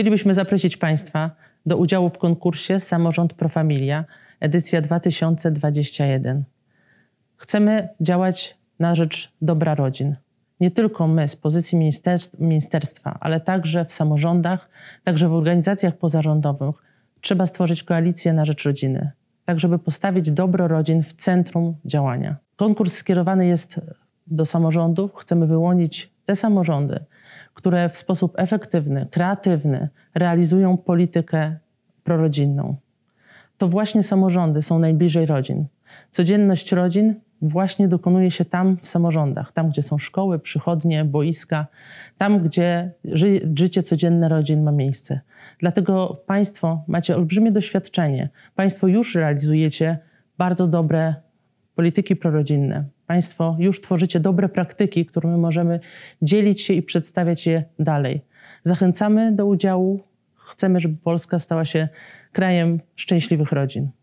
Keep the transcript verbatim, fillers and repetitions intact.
Chcielibyśmy zaprosić Państwa do udziału w konkursie Samorząd Pro Familia, edycja dwa tysiące dwudziesty pierwszy. Chcemy działać na rzecz dobra rodzin. Nie tylko my z pozycji ministerstwa, ale także w samorządach, także w organizacjach pozarządowych trzeba stworzyć koalicję na rzecz rodziny, tak żeby postawić dobro rodzin w centrum działania. Konkurs skierowany jest do samorządów. Chcemy wyłonić te samorządy, które w sposób efektywny, kreatywny realizują politykę prorodzinną. To właśnie samorządy są najbliżej rodzin. Codzienność rodzin właśnie dokonuje się tam, w samorządach, tam gdzie są szkoły, przychodnie, boiska, tam gdzie ży życie codzienne rodzin ma miejsce. Dlatego Państwo macie olbrzymie doświadczenie, Państwo już realizujecie bardzo dobre polityki prorodzinne, Państwo już tworzycie dobre praktyki, którymi możemy dzielić się i przedstawiać je dalej. Zachęcamy do udziału, chcemy, żeby Polska stała się krajem szczęśliwych rodzin.